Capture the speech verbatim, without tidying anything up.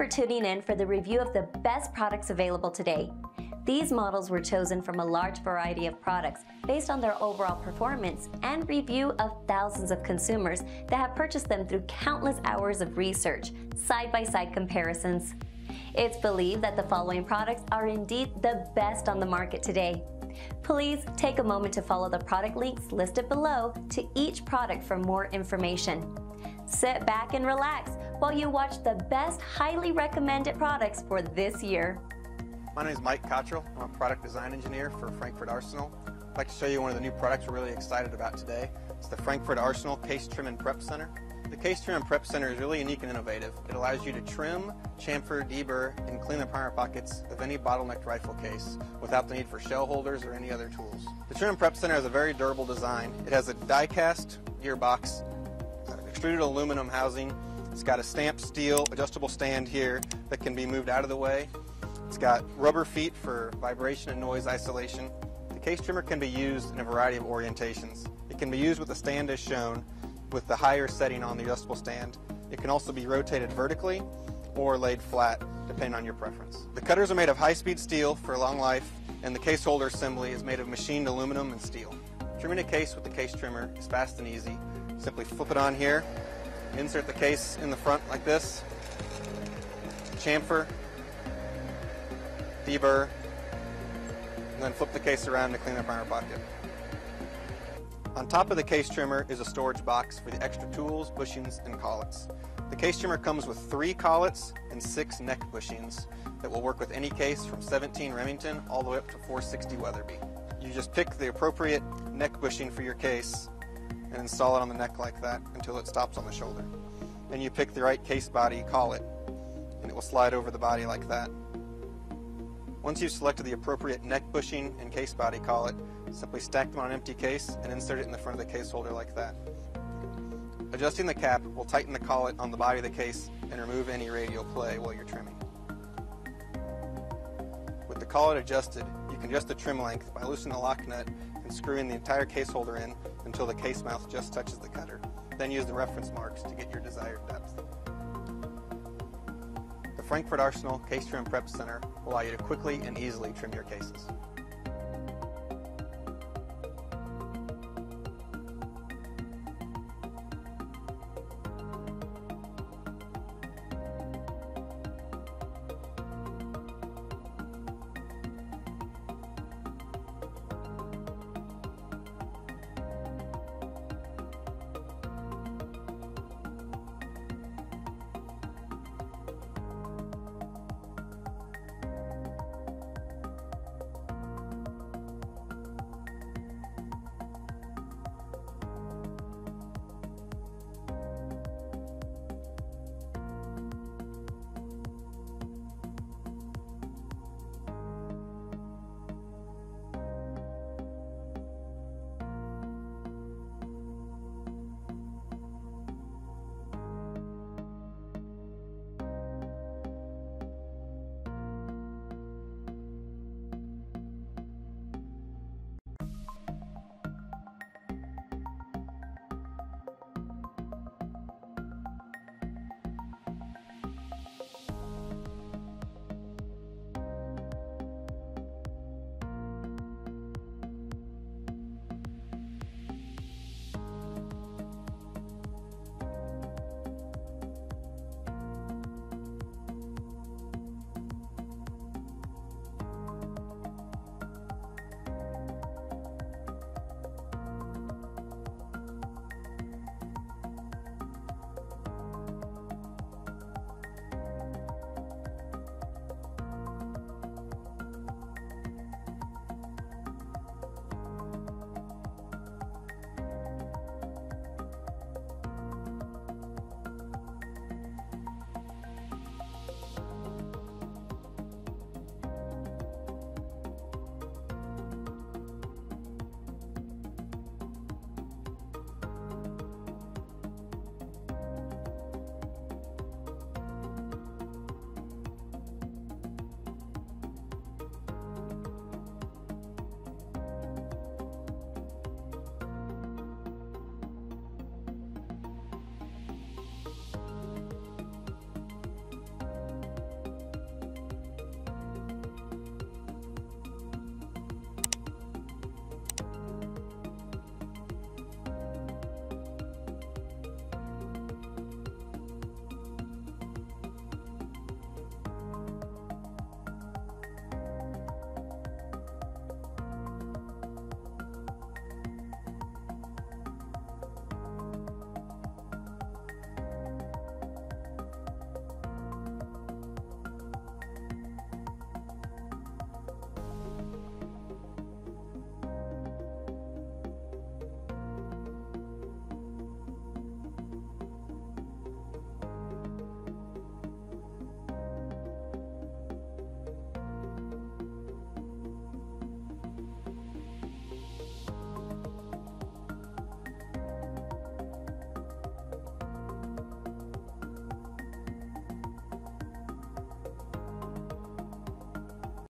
for tuning in for the review of the best products available today. These models were chosen from a large variety of products based on their overall performance and review of thousands of consumers that have purchased them through countless hours of research, side-by-side comparisons. It's believed that the following products are indeed the best on the market today. Please take a moment to follow the product links listed below to each product for more information. Sit back and relax while you watch the best highly recommended products for this year. My name is Mike Cottrell. I'm a product design engineer for Frankford Arsenal. I'd like to show you one of the new products we're really excited about today. It's the Frankford Arsenal Case Trim and Prep Center. The Case Trim and Prep Center is really unique and innovative. It allows you to trim, chamfer, deburr, and clean the primer pockets of any bottlenecked rifle case without the need for shell holders or any other tools. The Trim and Prep Center has a very durable design. It has a die-cast gearbox, extruded aluminum housing. It's got a stamped steel adjustable stand here that can be moved out of the way. It's got rubber feet for vibration and noise isolation. The case trimmer can be used in a variety of orientations. It can be used with the stand as shown, with the higher setting on the adjustable stand. It can also be rotated vertically or laid flat, depending on your preference. The cutters are made of high-speed steel for long life, and the case holder assembly is made of machined aluminum and steel. Trimming a case with the case trimmer is fast and easy. Simply flip it on here, insert the case in the front like this, chamfer, deburr, and then flip the case around to clean the primer pocket. On top of the case trimmer is a storage box for the extra tools, bushings, and collets. The case trimmer comes with three collets and six neck bushings that will work with any case from seventeen Remington all the way up to four sixty Weatherby. You just pick the appropriate neck bushing for your case and install it on the neck like that until it stops on the shoulder. Then you pick the right case body collet and it will slide over the body like that. Once you've selected the appropriate neck bushing and case body collet, simply stack them on an empty case and insert it in the front of the case holder like that. Adjusting the cap will tighten the collet on the body of the case and remove any radial play while you're trimming. With the collet adjusted, you can adjust the trim length by loosening the lock nut and screwing the entire case holder in until the case mouth just touches the cutter. Then use the reference marks to get your desired depth. The Frankford Arsenal Case Trim Prep Center will allow you to quickly and easily trim your cases.